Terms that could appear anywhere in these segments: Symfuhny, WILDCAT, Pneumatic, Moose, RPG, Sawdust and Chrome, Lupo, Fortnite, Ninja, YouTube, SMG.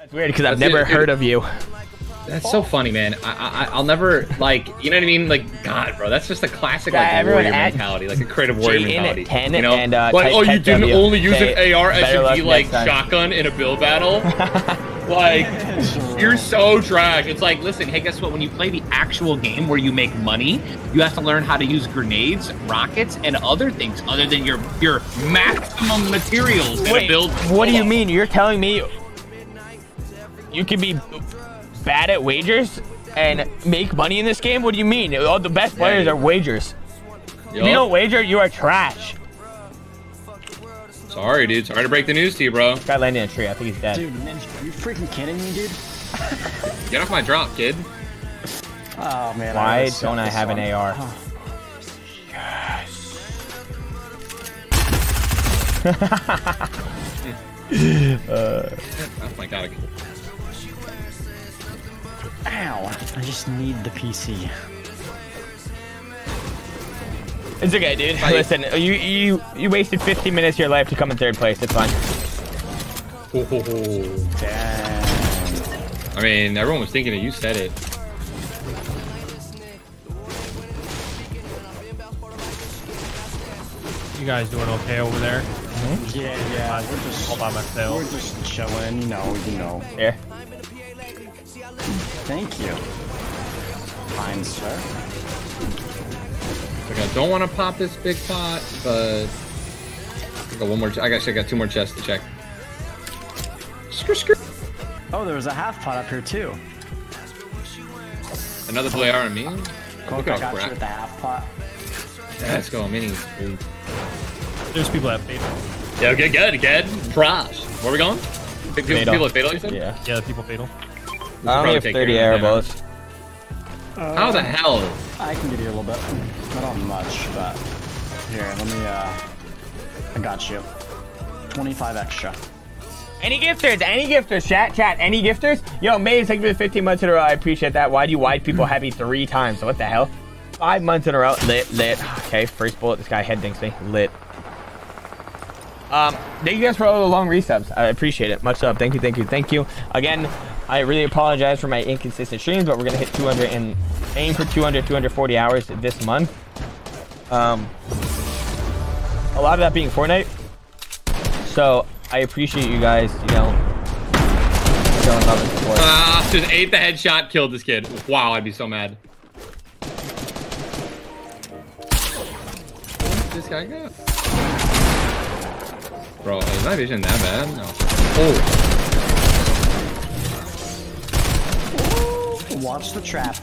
That's weird because I've never heard of you. That's so funny, man. I'll never, like, you know what I mean? Like, God, bro, that's just a classic, like, warrior mentality, like a creative warrior mentality. You know, like, oh, you didn't only use an AR SMG, like, shotgun in a bill battle. Like, you're so trash. It's like, listen, hey, guess what? When you play the actual game where you make money, you have to learn how to use grenades, rockets, and other things other than your maximum materials to build. What do you mean? You're telling me you can be bad at wagers and make money in this game? What do you mean? All the best players are wagers. If you don't wager, you are trash. Sorry, dude. Sorry to break the news to you, bro. This guy landed in a tree. I think he's dead. Dude, Ninja, are you freaking kidding me, dude? Get off my drop, kid. Oh, man. Why don't I have an AR? Oh. Yes. Oh, my God. Ow, I just need the PC. It's okay, dude. Listen, you wasted 15 minutes of your life to come in third place. It's fine. Oh, damn. I mean, everyone was thinking that you said it. You guys doing okay over there? Mm-hmm. Yeah. We're just all by myself. We're just chilling, you know. Yeah. Thank you. Fine, sir. Like, I don't want to pop this big pot, but I got one more. I actually got two more chests to check. Oh, there was a half pot up here too. Another player on me. Look at how crap. Yeah, let's go, minis. There's people at Fatal. Yeah, okay, good. Props. Where are we going? People at Fatal, you said? Yeah, the people Fatal. I only have 30 air balls. How the hell? I can give you a little bit. Not much, but here, let me. I got you. 25 extra. Any gifters, chat, any gifters? Yo, Maze, thank you for the 15 months in a row. I appreciate that. Why do you wide people have me 3 times? So what the hell? 5 months in a row. Lit. Okay, first bullet. This guy head dinks me. Lit. Thank you guys for all the long resubs. I appreciate it. Much love. Thank you. Again, I really apologize for my inconsistent streams, but we're going to hit 200 and aim for 240 hours this month. A lot of that being Fortnite. So I appreciate you guys, showing love and support. Just ate the headshot, killed this kid. Wow, I'd be so mad. Where'd this guy go? Bro, is my vision that bad? No. Oh. Watch the trap.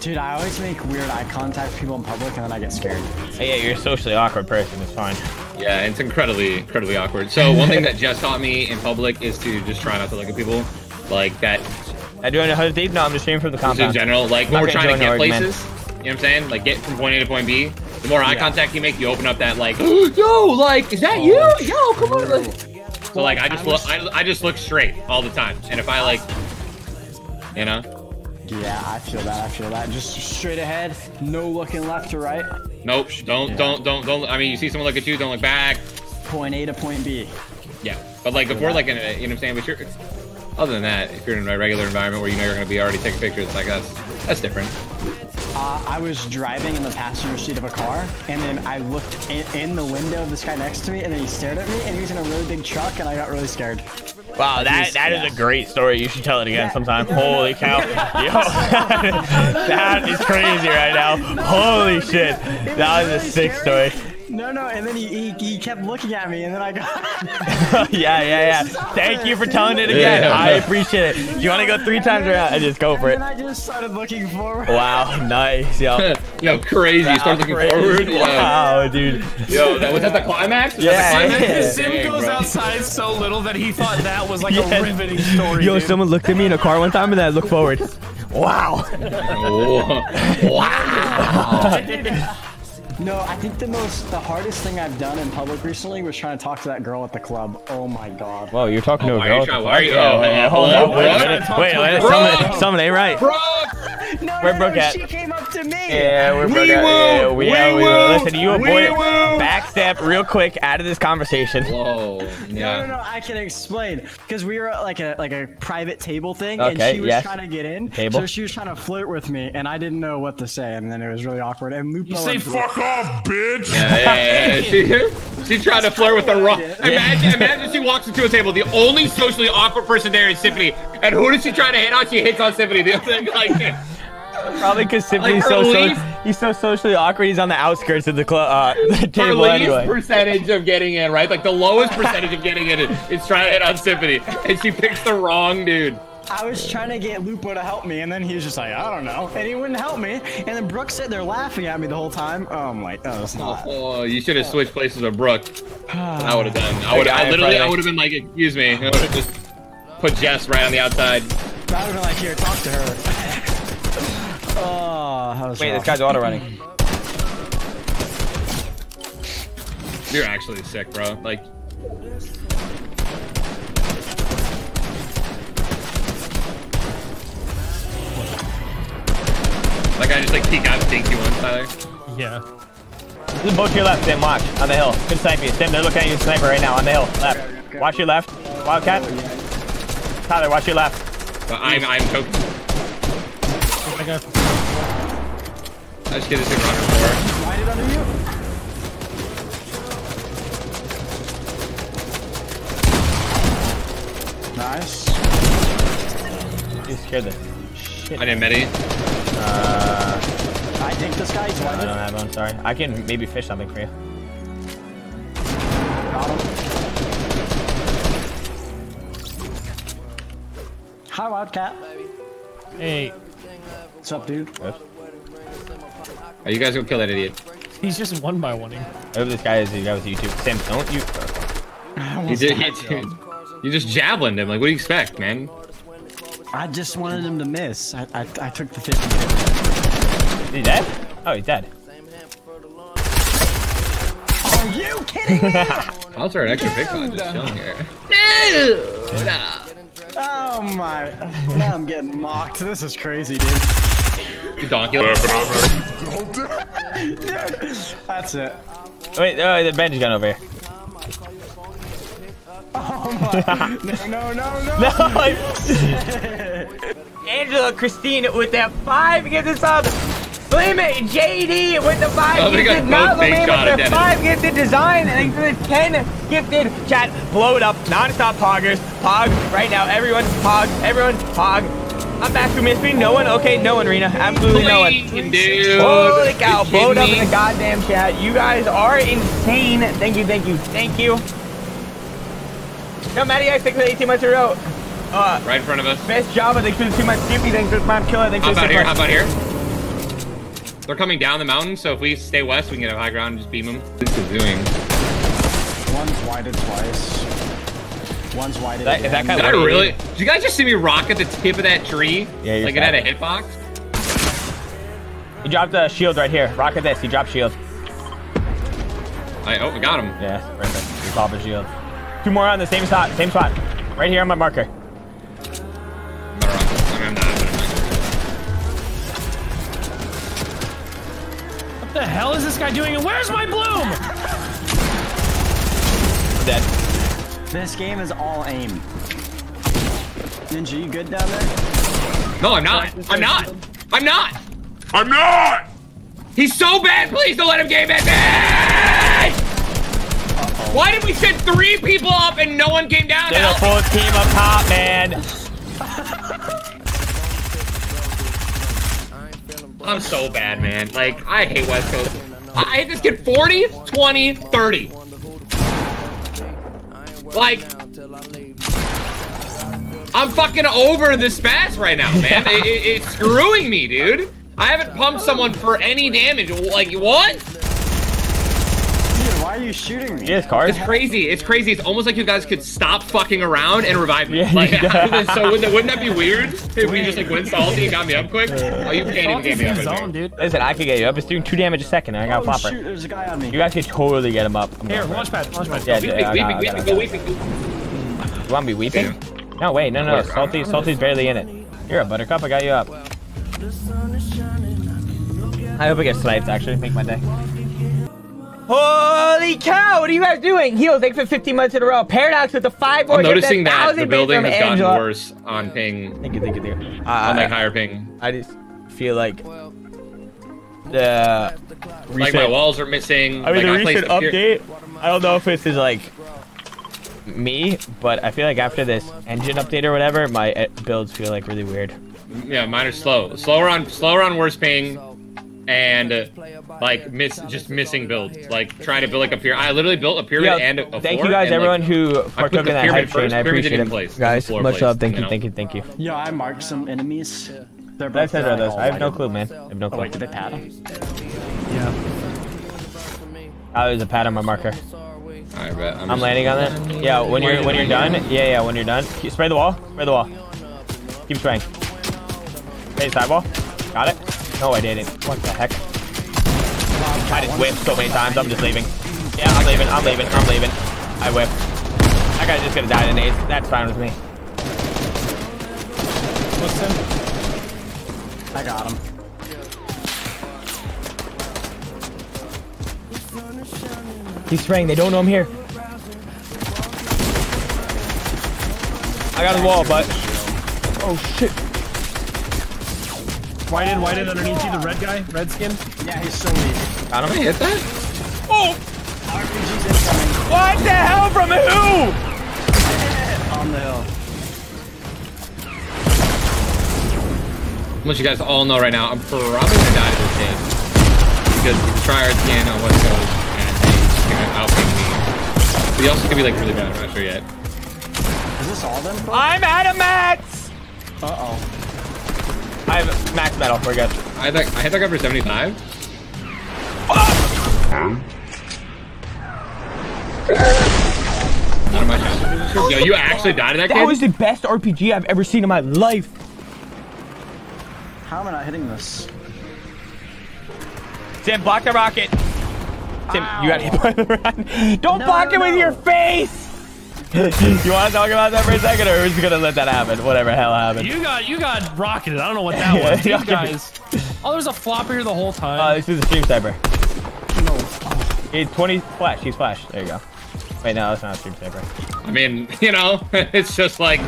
Dude, I always make weird eye contact with people in public and then I get scared. Hey, yeah, you're a socially awkward person. It's fine. Yeah, it's incredibly awkward. So one thing that Jess taught me in public is to just try not to look at people like that. I do 100 deep. No, I'm just shooting from the compound. In general, like when we're trying to get places, you know what I'm saying? Like get from point A to point B. The more eye contact you make, you open up that like, yo, like, is that you? Yo, come on. Like. So like, I just look straight all the time. And if I like, you know? Yeah, I feel that. Just straight ahead, no looking left or right. Nope, don't. I mean, you see someone look at you, don't look back. Point A to point B. Yeah, but like if we're like in a, you know what I'm saying? But other than that, if you're in a regular environment where you know you're gonna be already taking pictures, like that's different. I was driving in the passenger seat of a car, and then I looked in the window of this guy next to me, and then he stared at me, and he was in a really big truck, and I got really scared. Wow, that is a great story. You should tell it again sometime. Holy cow. Yo, that is crazy right now. Holy shit. That was a sick story. No, and then he kept looking at me, and then I got... yeah. Thank you for telling it again. Yeah. I appreciate it. Do you want to go 3 times around? I just go for it. And I just started looking forward. Wow, nice, yo. Yo, crazy. Start looking forward. Wow, dude. Yo, was that the climax? Was that the climax? Sim goes outside so little that he thought that was like a riveting story. Yo, dude. Someone looked at me in a car one time, and then I looked forward. Wow. Wow. No, I think the hardest thing I've done in public recently was trying to talk to that girl at the club. Oh my God. Whoa, you're talking to a girl? Hold on, wait, someone ain't right. Brooke! No, she came up to me. Yeah, we're Brooke. Listen, you avoid back step real quick out of this conversation. Whoa. Yeah. No, I can explain. Because we were at like a private table thing, okay, and she was trying to get in. So she was trying to flirt with me, and I didn't know what to say, and then it was really awkward. And Lupo, you say fuck off, bitch. She tried to flirt with the wrong. Imagine she walks into a table. The only socially awkward person there is Symphony. And who does she try to hit on? She hits on Symphony. The other thing, like. Probably because Symphony's so socially awkward, he's on the outskirts of the table anyway. The least percentage of getting in, right? Like the lowest percentage of getting in is trying to hit on Symphony, and she picks the wrong dude. I was trying to get Lupo to help me, and then he was just like, I don't know, and he wouldn't help me. And then Brooke sat there laughing at me the whole time. Oh my, oh, it's not. Oh, you should have switched places with Brooke. I would have done. I would have been like, excuse me, I would have just put Jess right on the outside. I would have been like, here, talk to her. Oh, wait, this guy's auto running. You're actually sick, bro. Like, I just peek out and think you one, Tyler. Yeah. This is both to your left, Sim. Watch on the hill. Good sniper, Sim. They're looking at you, sniper, right now on the hill. Left. Watch your left, Wildcat. Tyler, watch your left. But I'm coping. I just get this thing on her floor. Light it under you. Nice. You scared the shit. I didn't medi. I think this guy's one. I don't have one, I'm sorry. I can maybe fish something for you. Hi, Wildcat. Hey. What's up, dude? What? Are you guys gonna kill that idiot? He's just one by one. Whoever this guy is, the guy with YouTube. Sam, don't you? You just javelined him. Like, what do you expect, man? I just wanted him to miss. I took the 50. Is he dead? Oh, he's dead. Are you kidding me? I'll throw an extra pick on just chilling here. Dude! Oh my! Now I'm getting mocked. This is crazy, dude. Donkey. That's it. Wait, the bench gun over here. Oh my! No! Angela Christine with that 5 gets us up. Limit JD with the 5 gifted. Not Limit with the 5 gifted design, and then 10 gifted. Chat, blow it up, non-stop poggers. Pog right now. Everyone's pog. Everyone's pog. I'm back from mystery. No one. Okay, no one, Rena. Absolutely no one. Dude. Holy cow. Blowed up in the goddamn chat. You guys are insane. Thank you, thank you, thank you. No, Matty X, thanks for the 18 months in a row. Right in front of us. Best Java, thanks for the 2 months. Skippy, thanks for the Mom Killer. Thanks for the How about here? They're coming down the mountain, so if we stay west, we can get up high ground and just beam them. This is doing. One's wided twice. One's wide. Did I really? Did you guys just see me rock at the tip of that tree? Yeah, you're like it had a hitbox? He dropped a shield right here. Rock at this. He dropped shield. Oh, we got him. Yeah, perfect. We pop a shield. 2 more on the same spot. Same spot. Right here on my marker. What the hell is this guy doing? And where's my bloom? I'm dead. This game is all aim. Ninja, you good down there? No, I'm not. I'm not! He's so bad, please don't let him game at me! Uh-oh. Why did we set 3 people up and no one came down? They're a full team up top, man. I'm so bad, man. Like, I hate West Coast. I hate this kid 40, 20, 30. Like, I'm fucking over this fast right now, man. It's screwing me, dude. I haven't pumped someone for any damage. Like, what? Dude, why are you shooting me? It's crazy. It's crazy. It's almost like you guys could stop fucking around and revive me. Yeah, like, so wouldn't that be weird if we just like went salty and got me up quick? Oh, you can't even get me up. Dude. Listen, I could get you up. It's doing 2 damage a second. I got a flopper. Shoot, there's a guy on me. You guys could totally get him up. Here, launch pad. Yeah, weeping. You want me weeping? Damn. No, wait, no. Salty's barely in it. You're a buttercup. I got you up. I hope I get sniped. Actually, make my day. Holy cow, what are you guys doing? Heal, thank you for 15 months in a row. Paradox with the 5 more. I'm noticing that the building has gotten worse on ping. Thank you. On like higher ping. I just feel like the reset. Like my walls are missing. I mean, like the recent update, I don't know if this is like me, but I feel like after this engine update or whatever, my builds feel like really weird. Yeah, mine are slow. Slower on worse ping. And like missing builds, like trying to build like a pyramid. I literally built a pyramid and a thank you guys, everyone who partook in that hype train. I appreciate it, guys. Much love. Thank you. Yeah, I marked some enemies. They're both I have no clue, man. I have no clue. Wait, did they pat him? Yeah. I was a pat on my marker. Alright, bet. I'm landing on that. Yeah, when you're done. Yeah, when you're done. Spray the wall. Keep spraying. Hey, sidewall. Got it. No, I didn't. What the heck? I just whipped so many times. I'm just leaving. Yeah, I'm leaving. I whipped. That guy's just gonna die in nades. That's fine with me. Listen. I got him. He's spraying. They don't know I'm here. I got his wall, but... Oh, shit. Whited underneath you, the red guy, red skin. Yeah, he's so weak. Got him. Did I hit that? Oh! RPG's incoming. What the hell from who? On the hill. What you guys all know right now, I'm probably gonna die to this game. Because tryhards can't know what goes and they're gonna outpick me. But you also could be like really bad, I'm not sure yet. Is this all them? I'm out of mats! Uh oh. I have max metal, we're good. I hit that guy for 75. Oh! Not in my shot. Yo, you actually died to that kid? That was the best RPG I've ever seen in my life. How am I not hitting this? Tim, block the rocket. Tim, ow. You got hit by the rocket. Don't block it with your face! You want to talk about that for a second, or we're just gonna let that happen? Whatever hell happened. You got rocketed. I don't know what that was. You guys. Oh, there's a flopper here the whole time. This is a stream sniper. No. It's 20 flash. He's flash. There you go. Wait, no, that's not a stream sniper. I mean, you know, it's just like,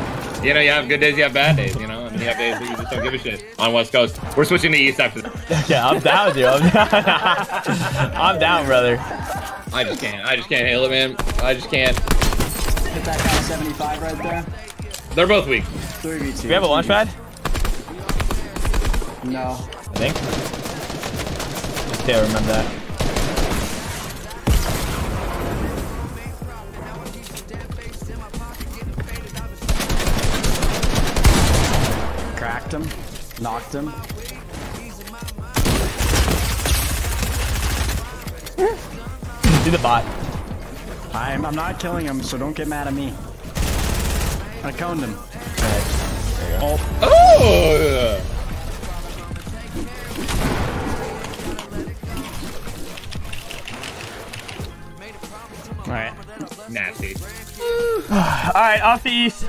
you know, you have good days, you have bad days, you know, and you have days that you just don't give a shit. On West Coast, we're switching to East after this. Yeah, I'm down with you. I'm down, brother. I just can't handle it, man. I just can't. Hit that guy 75 right there. They're both weak. 3v2. Do we have a launch pad? No. I think. I can't remember that. Cracked him. Knocked him. Do the bot. I'm not killing him, so don't get mad at me. I coned him. Alright. There you go. Oh! Alright. Nasty. Alright, off the East.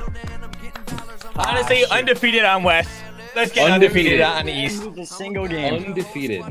Honestly, undefeated on West. Let's get undefeated on the East. Single game. Undefeated.